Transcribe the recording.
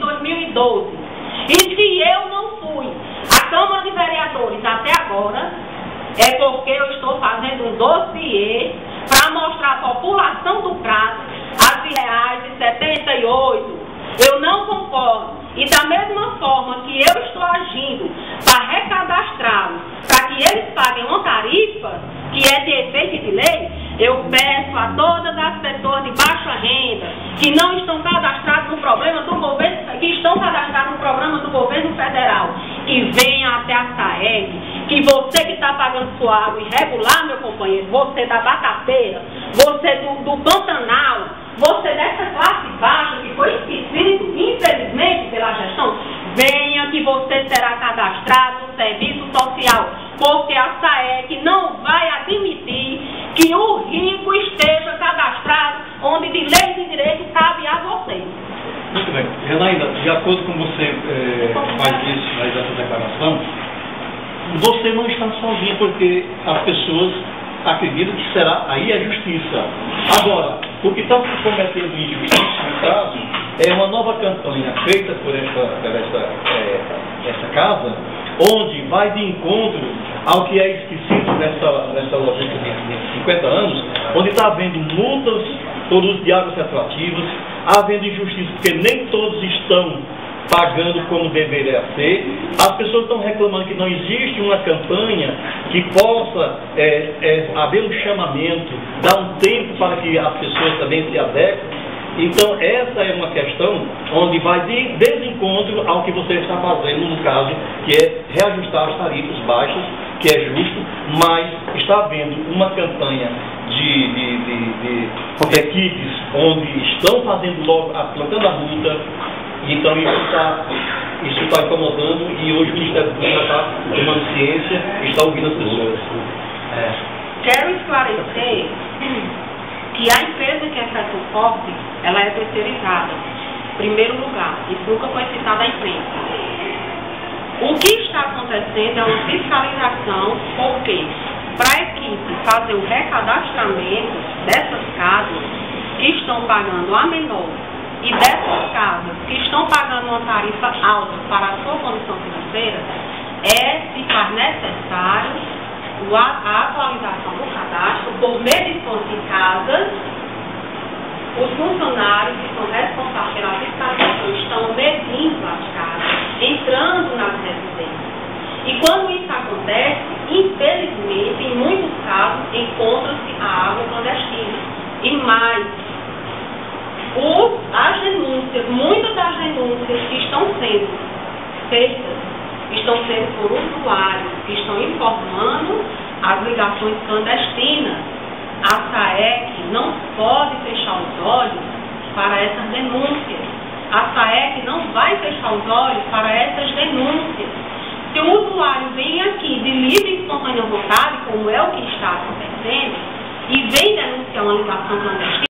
2012, e se eu não fui à Câmara de Vereadores até agora, é porque eu estou fazendo um dossiê para mostrar à população do Crato as R$ 1,78. Eu não concordo, e da mesma forma que eu estou agindo para recadastrá-los, para que eles paguem uma tarifa que é de efeito de lei, eu peço a todas as pessoas de baixa renda que não estão cadastradas no programa do governo, que estão cadastradas no programa do governo federal, que venham até a SAAEC, que você que está pagando sua água irregular, meu companheiro, você da Batateira, você do Pantanal, você dessa classe baixa que foi esquecido, infelizmente, pela gestão, venha que você será cadastrado no serviço social, porque a SAAEC não vai admitir que o rico esteja cadastrado onde de leis e direitos cabe a você. Muito bem. Renaína, de acordo com você faz essa declaração, você não está sozinha, porque as pessoas acreditam que será aí a justiça. Agora, o que está cometendo injustiça no caso é uma nova campanha feita por essa casa, onde vai de encontro ao que é esquecido nessa lógica de 50 anos, onde está havendo multas por uso de águas retrativas, havendo injustiça, porque nem todos estão pagando como deveria ser. As pessoas estão reclamando que não existe uma campanha que possa haver um chamamento, dar um tempo para que as pessoas também se adequem. Então, essa é uma questão onde vai de desencontro ao que você está fazendo, no caso, que é reajustar as tarifas baixas, que é justo, mas está havendo uma campanha de equipes onde estão fazendo logo, plantando a multa. Então, isso está incomodando, e hoje o Ministério Público está tomando ciência e está ouvindo as pessoas. Quero esclarecer que a empresa que é feita o POP, ela é terceirizada, em primeiro lugar. Isso nunca foi citado à imprensa. O que está acontecendo é uma fiscalização, porque para a equipe fazer o recadastramento dessas casas que estão pagando a menor e dessas casas que estão pagando uma tarifa alta para a sua condição financeira, se faz necessário a atualização do cadastro por medição de casas. Os funcionários que são responsáveis pela fiscalização estão medindo as casas, entrando nas residências. E quando isso acontece, infelizmente, em muitos casos, encontra-se a água clandestina. E mais, as denúncias, muitas das denúncias que estão sendo feitas, estão sendo por usuários que estão informando as ligações clandestinas. A SAAEC não pode fechar os olhos para essas denúncias. A SAAEC não vai fechar os olhos para essas denúncias. Se o usuário vem aqui de livre e espontânea vontade, como é o que está acontecendo, e vem denunciar uma ligação clandestina,